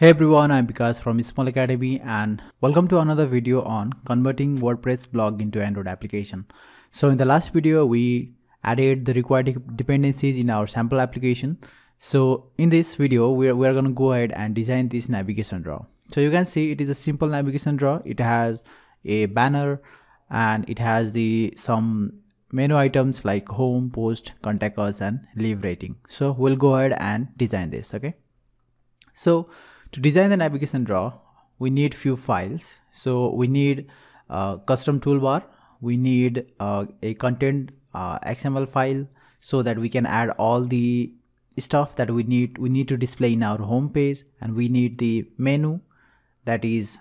Hey everyone, I'm Vikas from Small Academy and welcome to another video on converting WordPress blog into Android application. So in the last video, we added the required dependencies in our sample application. So in this video, we are going to go ahead and design this navigation drawer. So you can see it is a simple navigation drawer. It has a banner and it has some menu items like home, post, contact us and leave rating. So we'll go ahead and design this, okay? So to design the navigation drawer, we need few files. So we need a custom toolbar, we need a content XML file so that we can add all the stuff that we need to display in our home page, and we need the menu that is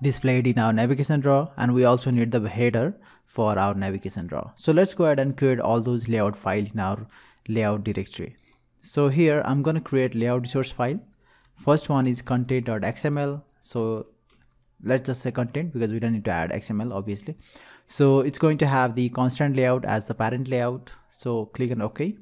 displayed in our navigation drawer, and we also need the header for our navigation drawer. So let's go ahead and create all those layout files in our layout directory. So here I'm going to create layout resource file. First one is content.xml. So let's just say content because we don't need to add XML obviously. So it's going to have the constant layout as the parent layout. So click on OK.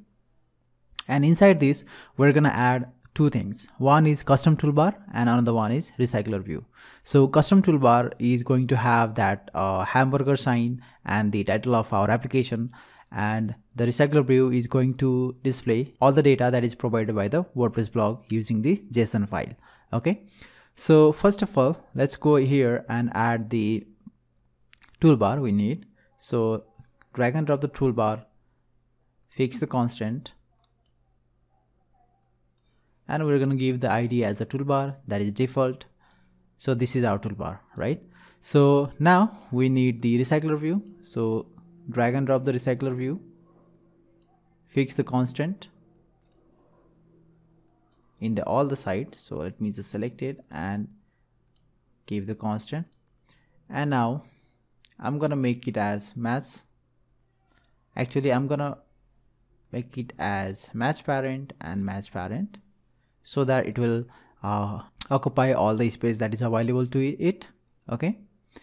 And inside this, we're going to add two things. One is custom toolbar and another one is RecyclerView. So custom toolbar is going to have that hamburger sign and the title of our application, and the RecyclerView is going to display all the data that is provided by the WordPress blog using the JSON file. Okay, so first of all, let's go here and add the toolbar we need. So drag and drop the toolbar, fix the constant, and we're going to give the ID as the toolbar, that is default. So this is our toolbar, right? So now we need the RecyclerView. So drag and drop the RecyclerView, fix the constant in all the sides. So let me just select it and give the constant. And now I'm gonna make it as match. Actually, I'm gonna make it as match parent and match parent so that it will occupy all the space that is available to it. Okay.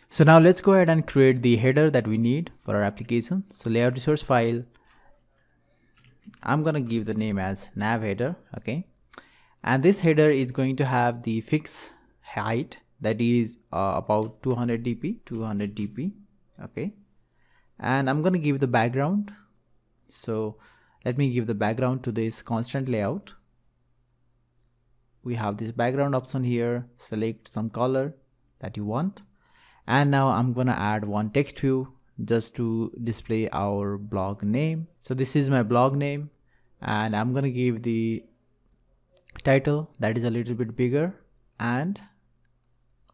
So now let's go ahead and create the header that we need for our application. So layout resource file, I'm going to give the name as nav header. Okay. And this header is going to have the fixed height that is about 200 dp. Okay. And I'm going to give the background. So let me give the background to this constant layout. We have this background option here. Select some color that you want. And now I'm going to add one text view just to display our blog name. So this is my blog name, and I'm going to give the title that is a little bit bigger and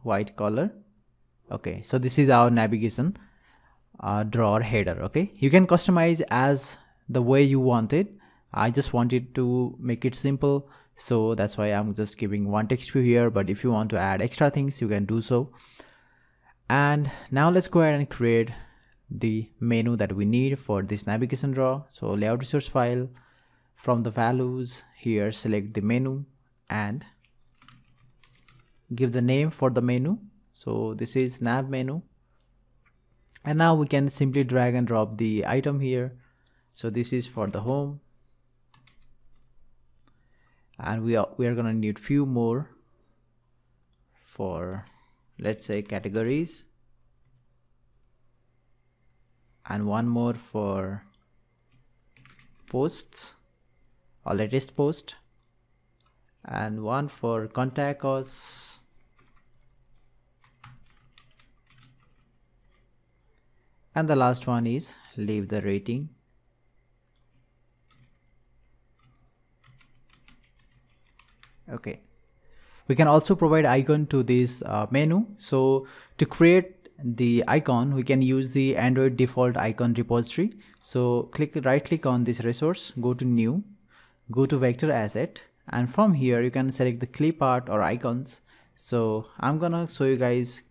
white color. Okay. So this is our navigation drawer header. Okay. You can customize as the way you want it. I just wanted to make it simple. So that's why I'm just giving one text view here, but if you want to add extra things, you can do so. And now let's go ahead and create the menu that we need for this navigation drawer. So layout resource file, from the values here, select the menu and give the name for the menu. So this is nav menu. And now we can simply drag and drop the item here. So this is for the home. And we are going to need few more for, let's say, categories, and one more for posts or latest post, and one for contact us, and the last one is leave the rating. Okay. We can also provide icon to this menu. So to create the icon, we can use the Android default icon repository. So right click on this resource, go to new, go to vector asset, and from here you can select the clip art or icons. So I'm gonna show you guys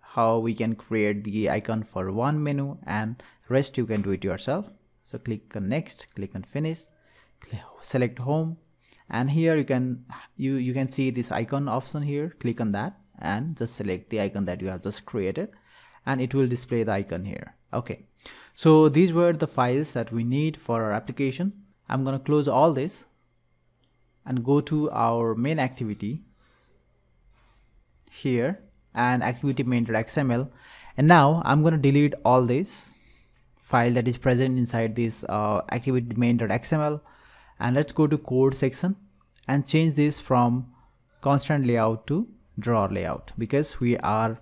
how we can create the icon for one menu, and rest you can do it yourself. So click on next, click on finish, select home. And here you can see this icon option here. Click on that and just select the icon that you have just created, and it will display the icon here. Okay. So these were the files that we need for our application. I'm going to close all this and go to our main activity here and activity main.xml. And now I'm going to delete all this file that is present inside this activity main.xml, and let's go to code section and change this from constant layout to drawer layout, because we are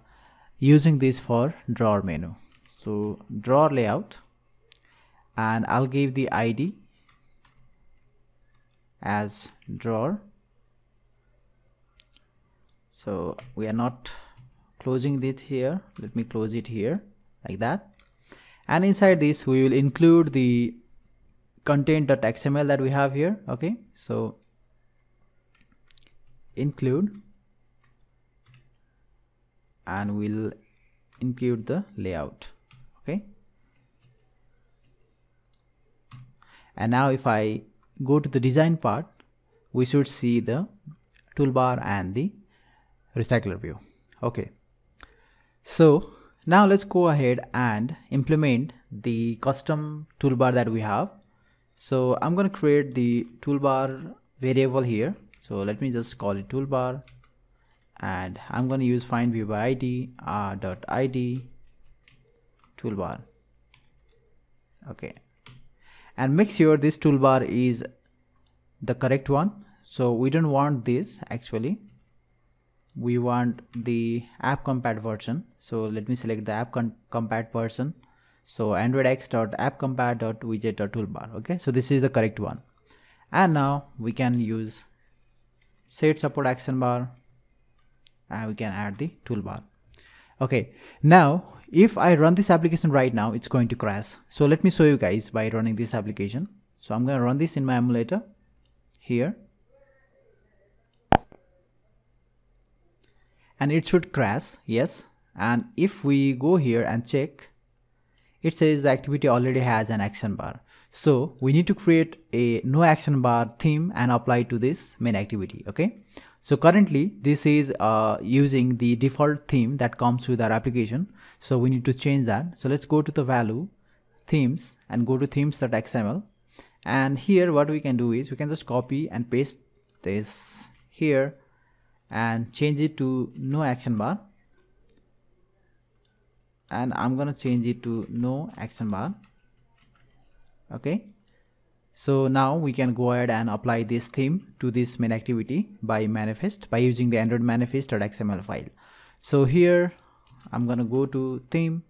using this for drawer menu. So drawer layout, and I'll give the ID as drawer. So we are not closing this here. Let me close it here like that. And inside this we will include the content.xml that we have here. Okay, so include, and we'll include the layout. Okay, and now if I go to the design part, we should see the toolbar and the recycler view. Okay, so now let's go ahead and implement the custom toolbar that we have. So I'm going to create the toolbar variable here. So let me just call it toolbar, and I'm going to use find view by id r.id toolbar. Okay, and make sure this toolbar is the correct one. So we don't want this, actually we want the app compat version. So let me select the app compat version. So androidx.appcompat.widget.toolbar. okay, so this is the correct one. And now we can use set support action bar, and we can add the toolbar. Okay, now if I run this application right now, it's going to crash. So let me show you guys by running this application. So I'm going to run this in my emulator here, and it should crash. Yes, and if we go here and check, it says the activity already has an action bar. So we need to create a no action bar theme and apply to this main activity. Okay, so currently this is using the default theme that comes with our application. So we need to change that. So let's go to the value themes and go to themes.xml, and here what we can do is we can just copy and paste this here and change it to no action bar, and I'm gonna change it to no action bar. Okay, so now we can go ahead and apply this theme to this main activity by manifest, by using the android manifest.xml file. So here I'm gonna go to theme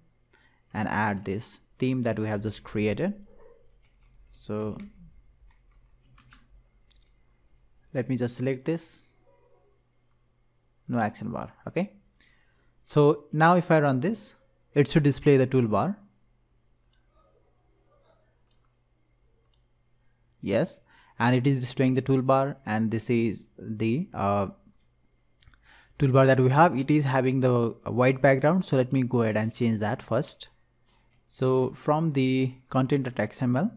and add this theme that we have just created. So let me just select this no action bar. Okay, so now if I run this, it should display the toolbar. Yes, and it is displaying the toolbar, and this is the toolbar that we have. It is having the white background, so let me go ahead and change that first. So from the content.xml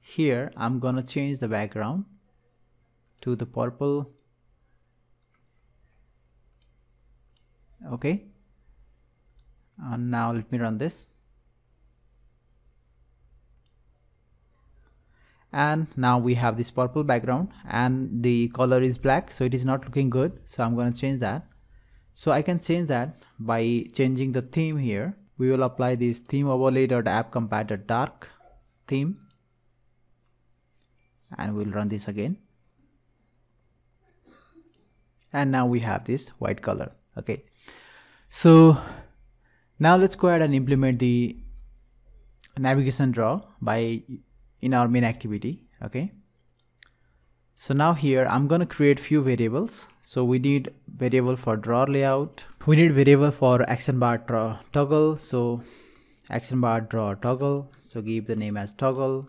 here, I'm gonna change the background to the purple. Okay, and now let me run this, and now we have this purple background and the color is black, so it is not looking good. So I'm going to change that. So I can change that by changing the theme here. We will apply this theme overlay.appcompat.dark theme, and we'll run this again, and now we have this white color. Okay, so now let's go ahead and implement the navigation drawer by in our main activity. Okay, so now here I'm gonna create few variables. So we need variable for drawer layout, we need variable for action bar drawer toggle, so action bar drawer toggle, so give the name as toggle.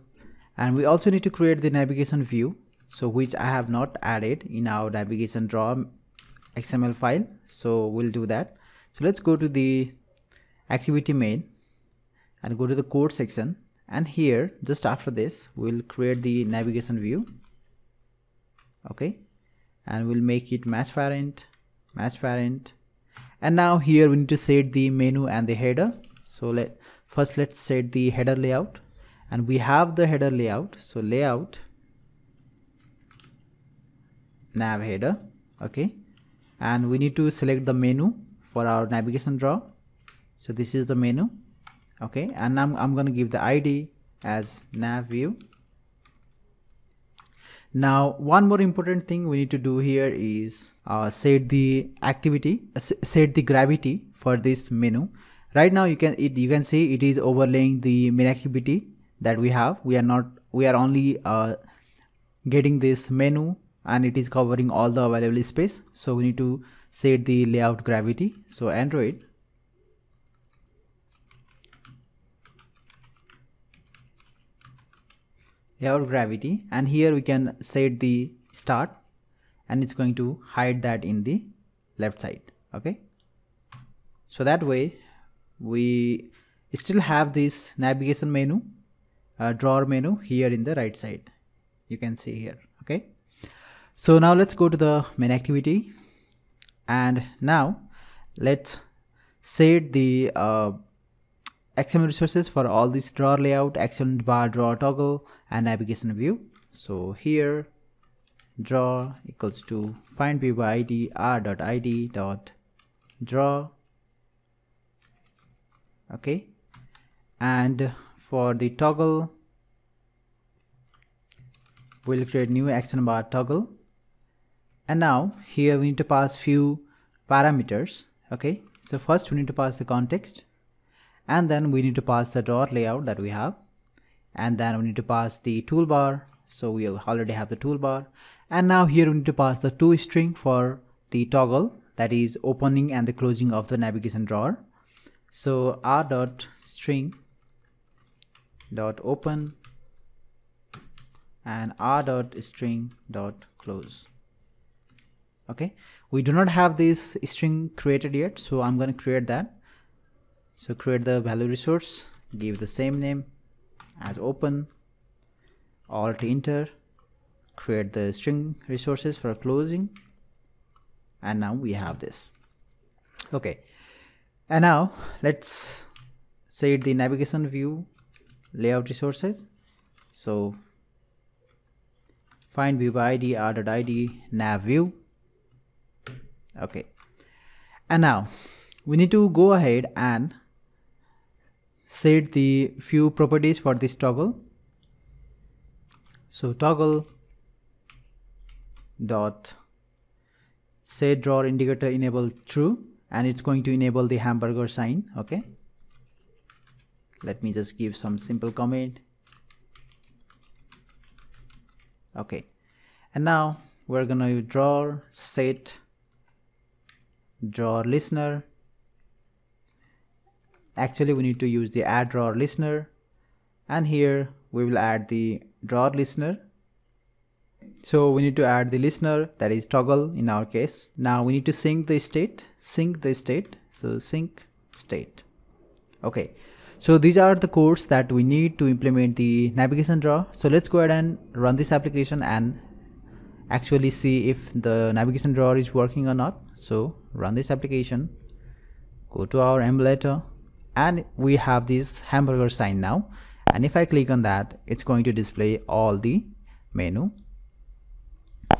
And we also need to create the navigation view, so which I have not added in our navigation drawer XML file, so we'll do that. So let's go to the activity main and go to the code section, and here just after this we'll create the navigation view. Okay, and we'll make it match parent, match parent. And now here we need to set the menu and the header. So let's set the header layout, and we have the header layout. So layout nav header. Okay, and we need to select the menu for our navigation draw. So this is the menu. Okay, and I'm going to give the ID as nav view. Now one more important thing we need to do here is set the gravity for this menu. Right now you can see it is overlaying the main activity that we have. We are only getting this menu and it is covering all the available space. So we need to set the layout gravity. So Android. Layout gravity, and here we can set the start and it's going to hide that in the left side. Okay, so that way we still have this navigation menu, drawer menu here in the right side. You can see here. Okay, so now let's go to the main activity, and now let's set the XML resources for all this drawer layout, action bar, drawer toggle, and navigation view. So here draw equals to find view by id r.id dot draw. Okay, and for the toggle we'll create new action bar toggle, and now here we need to pass few parameters. Okay, so first we need to pass the context, and then we need to pass the drawer layout that we have, and then we need to pass the toolbar. So we already have the toolbar, and now here we need to pass the toString for the toggle, that is opening and the closing of the navigation drawer. So r.string dot open and r.string dot close. Okay, we do not have this string created yet, so I'm going to create that. So create the value resource, give the same name as open, alt enter, create the string resources for closing, and now we have this. Okay, and now let's set the navigation view layout resources. So find view by id r.id nav view. Okay, and now we need to go ahead and set the few properties for this toggle. So toggle dot set drawer indicator enable true, and it's going to enable the hamburger sign. Okay, let me just give some simple comment. Okay, and now we're gonna draw set drawer listener. Actually we need to use the add drawer listener, and here we will add the drawer listener. So we need to add the listener, that is toggle in our case. Now we need to sync the state. So sync state. Okay, so these are the codes that we need to implement the navigation draw. So let's go ahead and run this application and actually see if the navigation drawer is working or not. So run this application, go to our emulator, and we have this hamburger sign now. And if I click on that, it's going to display all the menu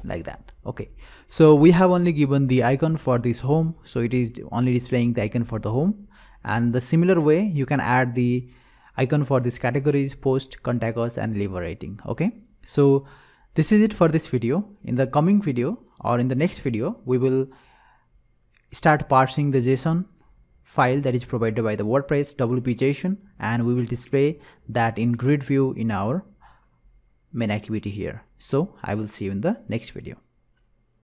like that. Okay, so we have only given the icon for this home, so it is only displaying the icon for the home. And the similar way you can add the icon for these categories, post, contact us, and leave a rating. Okay, so this is it for this video. In the coming video or in the next video, we will start parsing the JSON file that is provided by the WordPress WPJSON, and we will display that in grid view in our main activity here. So I will see you in the next video.